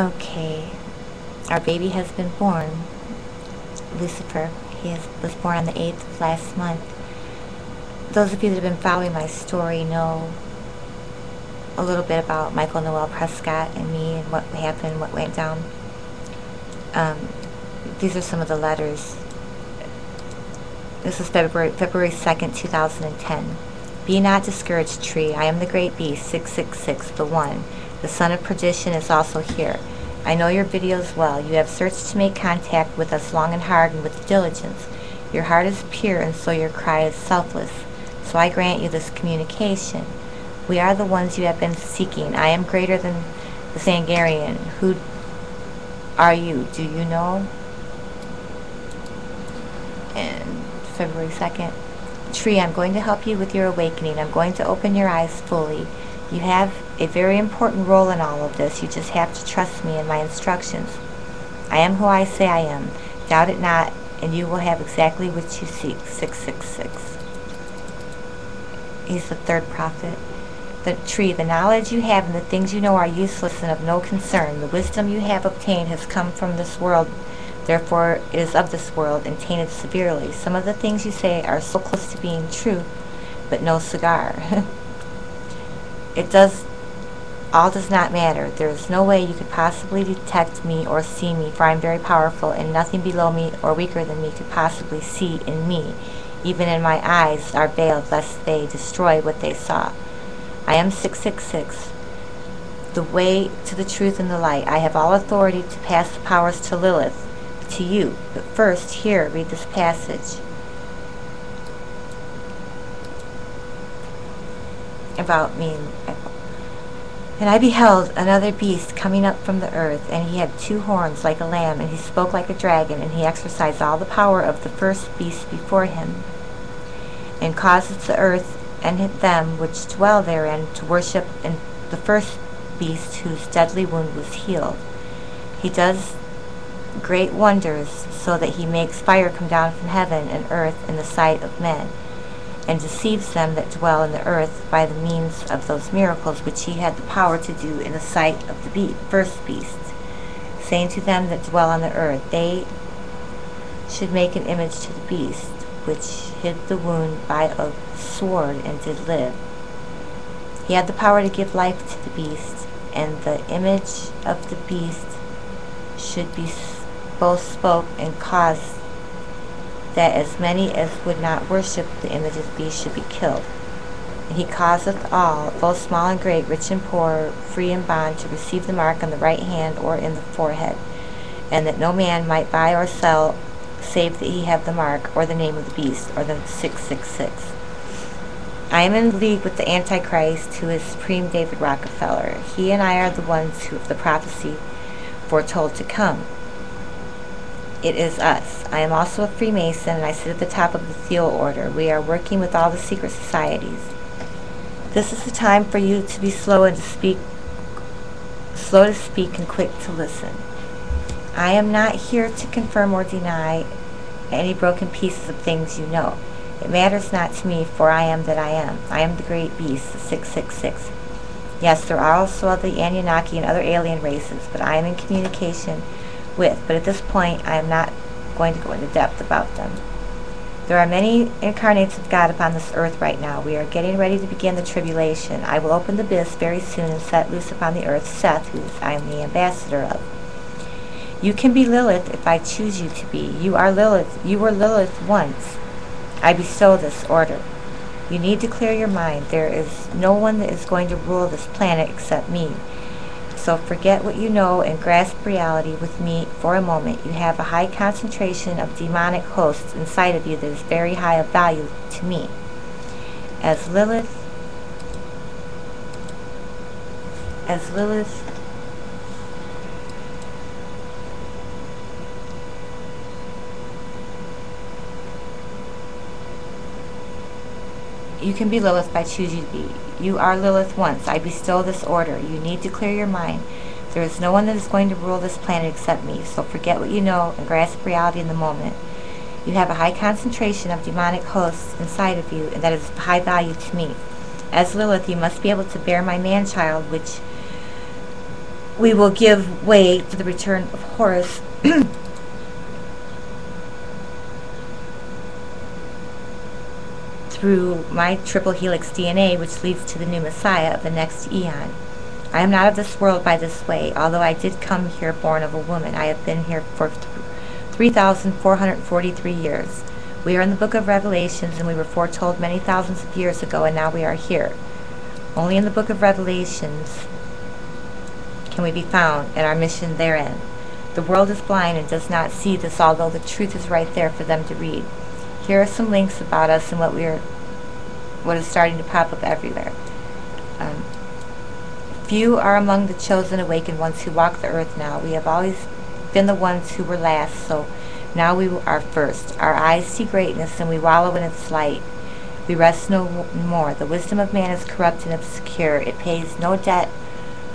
Okay, our baby has been born. Lucifer, was born on the 8th of last month. Those of you that have been following my story know a little bit about Michael Noel Prescott and me and what happened, what went down. These are some of the letters. This is February 2nd, 2010. Be not discouraged, tree. I am the great beast, 666, the one. The son of perdition is also here. I know your videos well. You have searched to make contact with us long and hard and with diligence. Your heart is pure, and so your cry is selfless. So I grant you this communication. We are the ones you have been seeking. I am greater than the Sangarian. Who are you? Do you know? And February 2nd. Tree, I'm going to help you with your awakening. I'm going to open your eyes fully. You have a very important role in all of this. You just have to trust me and my instructions. I am who I say I am. Doubt it not, and you will have exactly what you seek. 666. He's the third prophet. The tree, the knowledge you have and the things you know are useless and of no concern. The wisdom you have obtained has come from this world. Therefore, it is of this world and tainted severely. Some of the things you say are so close to being true, but no cigar. All does not matter. There is no way you could possibly detect me or see me, for I am very powerful, and nothing below me or weaker than me could possibly see in me. Even in my eyes are veiled, lest they destroy what they saw. I am 666, the way to the truth and the light. I have all authority to pass the powers to Lilith, to you. But first, here, read this passage about me. And I beheld another beast coming up from the earth, and he had two horns like a lamb, and he spoke like a dragon, and he exercised all the power of the first beast before him, and caused the earth and them which dwell therein to worship in the first beast whose deadly wound was healed. He does great wonders, so that he makes fire come down from heaven and earth in the sight of men, and deceives them that dwell in the earth by the means of those miracles which he had the power to do in the sight of the first beast, saying to them that dwell on the earth, they should make an image to the beast, which hid the wound by a sword and did live. He had the power to give life to the beast, and the image of the beast should be both spoke and caused that as many as would not worship the image of the beast should be killed. And he causeth all, both small and great, rich and poor, free and bond, to receive the mark on the right hand or in the forehead, and that no man might buy or sell, save that he have the mark, or the name of the beast, or the 666. I am in league with the Antichrist, who is Supreme David Rockefeller. He and I are the ones who have the prophecy foretold to come. It is us. I am also a Freemason, and I sit at the top of the Thule order. We are working with all the secret societies. This is the time for you to be slow and to speak, slow to speak and quick to listen. I am not here to confirm or deny any broken pieces of things you know. It matters not to me, for I am that I am. I am the great beast, the 666. Yes, there are also the Anunnaki and other alien races, but I am in communication with. But at this point, I am not going to go into depth about them. There are many incarnates of God upon this earth right now. We are getting ready to begin the tribulation. I will open the abyss very soon and set loose upon the earth Seth, who I am the ambassador of. You can be Lilith if I choose you to be. You are Lilith. You were Lilith once. I bestow this order. You need to clear your mind. There is no one that is going to rule this planet except me. So forget what you know and grasp reality with me for a moment. You have a high concentration of demonic hosts inside of you that is very high of value to me. As Lilith, you can be Lilith by choosing to be. You are Lilith once. I bestow this order. You need to clear your mind. There is no one that is going to rule this planet except me, so forget what you know and grasp reality in the moment. You have a high concentration of demonic hosts inside of you, and that is of high value to me. As Lilith, you must be able to bear my man-child, which we will give way to the return of Horus. Through my triple helix DNA, which leads to the new Messiah of the next eon. I am not of this world by this way, although I did come here born of a woman. I have been here for 3,443 years. We are in the book of Revelations, and we were foretold many thousands of years ago, and now we are here. Only in the book of Revelations can we be found, and our mission therein. The world is blind and does not see this, although the truth is right there for them to read. Here are some links about us and what is starting to pop up everywhere. Few are among the chosen awakened ones who walk the earth now. We have always been the ones who were last, so now we are first. Our eyes see greatness, and we wallow in its light. We rest no more. The wisdom of man is corrupt and obscure. It pays no debt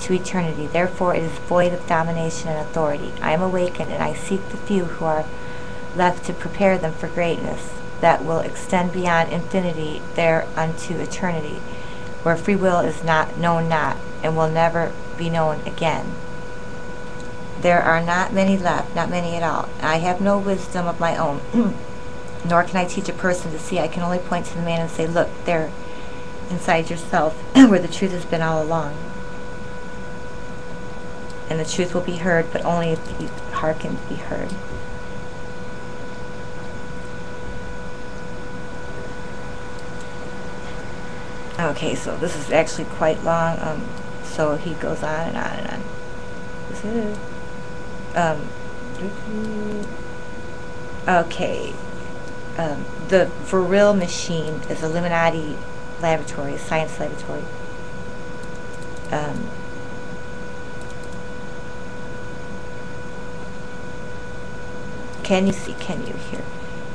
to eternity. Therefore, it is void of domination and authority. I am awakened, and I seek the few who are left to prepare them for greatness that will extend beyond infinity there unto eternity, where free will is not known not, and will never be known again. There are not many left, not many at all. I have no wisdom of my own, nor can I teach a person to see. I can only point to the man and say, look, there, inside yourself, where the truth has been all along. And the truth will be heard, but only if you hearken to be heard. Okay, so this is actually quite long, so he goes on and on and on. This is, the Viril machine is Illuminati laboratory, science laboratory. Can you see, can you hear?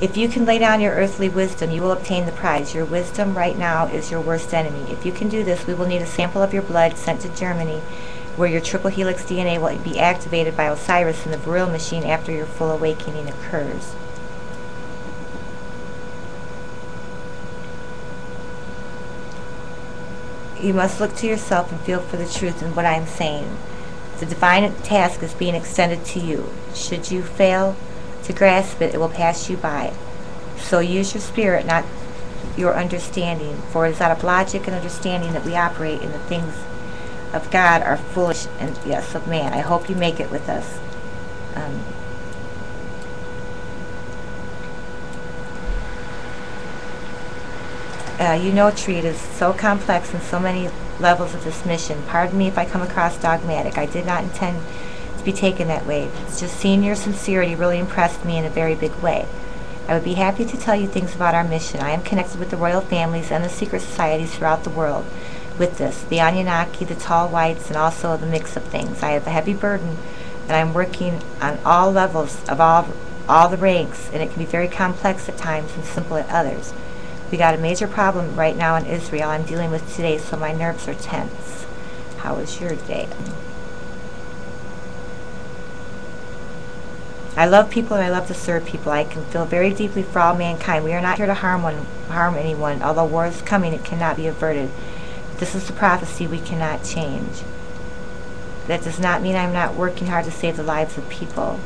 If you can lay down your earthly wisdom, you will obtain the prize. Your wisdom right now is your worst enemy. If you can do this, we will need a sample of your blood sent to Germany, where your triple helix DNA will be activated by Osiris in the Viril machine after your full awakening occurs. You must look to yourself and feel for the truth in what I am saying. The divine task is being extended to you. Should you fail to grasp it, it will pass you by. So use your spirit, not your understanding, for it is out of logic and understanding that we operate, and the things of God are foolish, and yes, of man. I hope you make it with us. You know, Treat is so complex in so many levels of this mission. Pardon me if I come across dogmatic. I did not intend to be taken that way. It's just seeing your sincerity really impressed me in a very big way. I would be happy to tell you things about our mission. I am connected with the royal families and the secret societies throughout the world with this, the Anunnaki, the tall whites, and also the mix of things. I have a heavy burden, and I'm working on all levels of all the ranks, and it can be very complex at times and simple at others. We got a major problem right now in Israel I'm dealing with today, so my nerves are tense. How was your day? I love people, and I love to serve people. I can feel very deeply for all mankind. We are not here to harm anyone. Although war is coming, it cannot be averted. This is the prophecy we cannot change. That does not mean I'm not working hard to save the lives of people.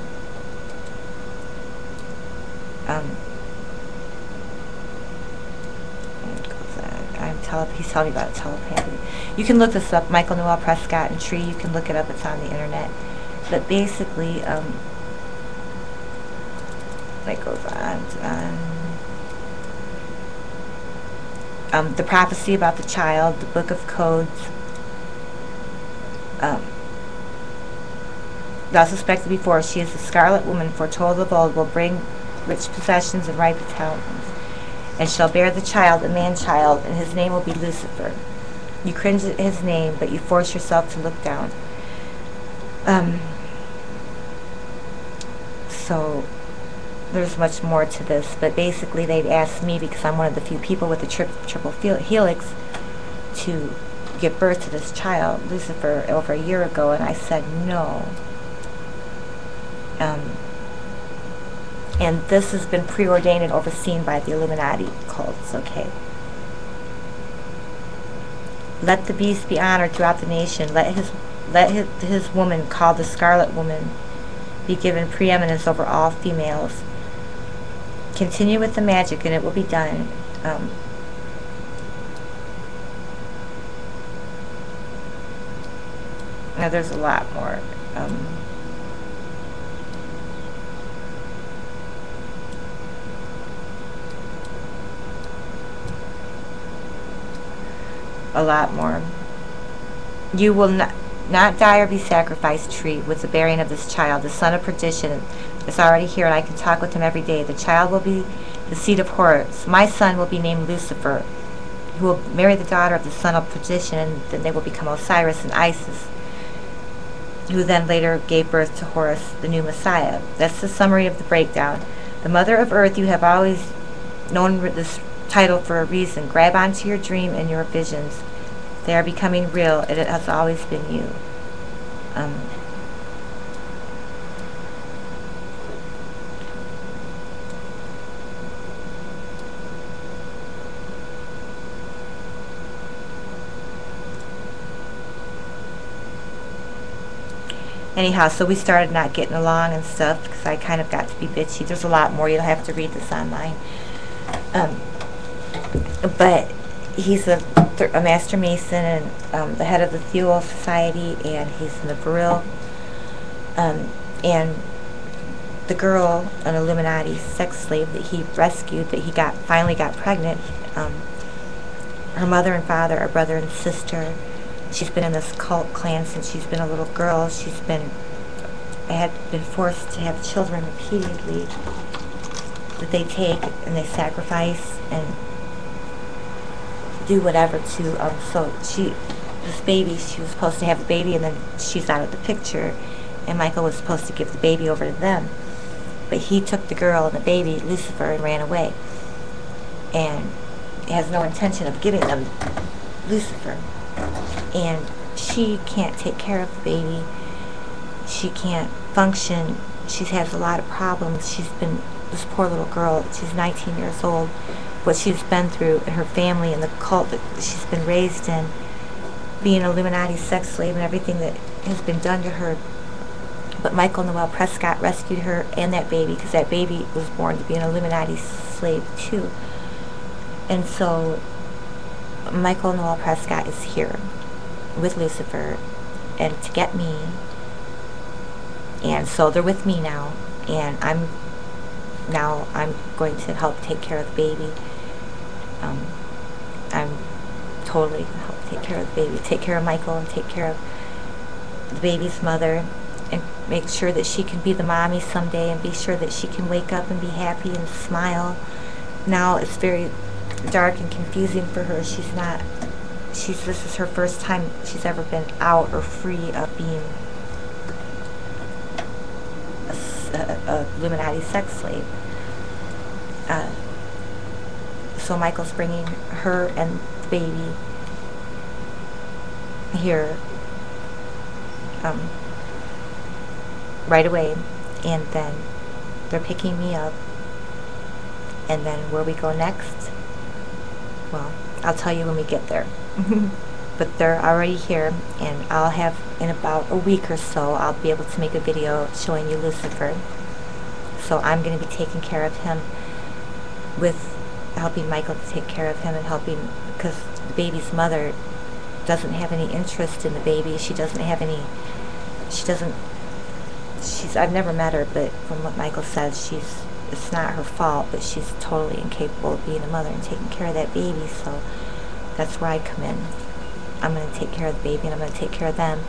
He's telling me about it, telepathy. You can look this up, Michael Noel Prescott and Tree. You can look it up. It's on the internet. But basically, it goes on and on. The prophecy about the child, the book of codes. Thou suspected before, she is the scarlet woman foretold of old, will bring rich possessions and ripe talents, and shall bear the child, a man-child, and his name will be Lucifer. You cringe at his name, but you force yourself to look down. So there's much more to this, but basically they've asked me, because I'm one of the few people with the triple helix, to give birth to this child, Lucifer, over a year ago, and I said no. And this has been preordained and overseen by the Illuminati cults, okay? Let the beast be honored throughout the nation. Let his Let his woman, called the Scarlet Woman, be given preeminence over all females. Continue with the magic and it will be done. Now there's a lot more. You will not die or be sacrificed, tree, with the bearing of this child. The son of perdition is already here, and I can talk with him every day. The child will be the seed of Horus. My son will be named Lucifer, who will marry the daughter of the son of perdition, and then they will become Osiris and Isis, who then later gave birth to Horus, the new Messiah. That's the summary of the breakdown. The Mother of Earth, you have always known this title for a reason. Grab onto your dream and your visions. They are becoming real, and it has always been you. Anyhow, so we started not getting along and stuff because I kind of got to be bitchy. There's a lot more. You'll have to read this online. But he's a master mason and the head of the Thule society, and he's in the Viril. And the girl, an Illuminati sex slave that he rescued, that he finally got pregnant. Her mother and father are brother and sister. She's been in this cult clan since she's been a little girl. She's had been forced to have children repeatedly that they take and they sacrifice and do whatever to. So she was supposed to have a baby, and then she's out of the picture, and Michael was supposed to give the baby over to them, but he took the girl and the baby, Lucifer, and ran away, and has no intention of giving them Lucifer. And she can't take care of the baby. She can't function. She has a lot of problems. She's been, this poor little girl, she's 19 years old, what she's been through, and her family and the cult that she's been raised in, being an Illuminati sex slave, and everything that has been done to her. But Michael Noel Prescott rescued her and that baby, because that baby was born to be an Illuminati slave too. And so Michael Noel Prescott is here with Lucifer and to get me, and so they're with me now, and I'm going to help take care of the baby. I'm totally going to help take care of the baby, take care of Michael, and take care of the baby's mother, and make sure that she can be the mommy someday, and be sure that she can wake up and be happy and smile. Now it's very dark and confusing for her. This is her first time she's ever been out or free of being a Illuminati sex slave. So Michael's bringing her and the baby here right away, and then they're picking me up, and then where we go next, well, I'll tell you when we get there. But they're already here, and I'll have, in about a week or so, I'll be able to make a video showing you Lucifer. So I'm going to be taking care of him, with helping Michael to take care of him, and helping, because the baby's mother doesn't have any interest in the baby. I've never met her, but from what Michael says, it's not her fault, but she's totally incapable of being a mother and taking care of that baby. So that's where I come in. I'm going to take care of the baby, and I'm going to take care of them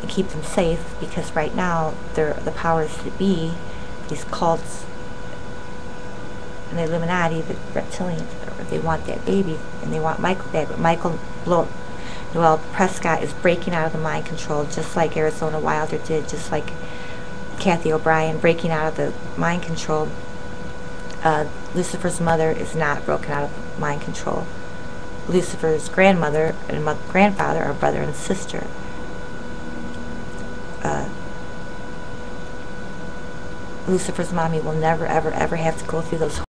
and keep them safe, because right now they're the powers that be, these cults and the Illuminati, the reptilians, they want that baby, and they want Michael back. But Michael Noel Prescott is breaking out of the mind control, just like Arizona Wilder did, just like Kathy O'Brien, breaking out of the mind control. Lucifer's mother is not broken out of mind control. Lucifer's grandmother and grandfather are brother and sister. Lucifer's mommy will never, ever, ever have to go through those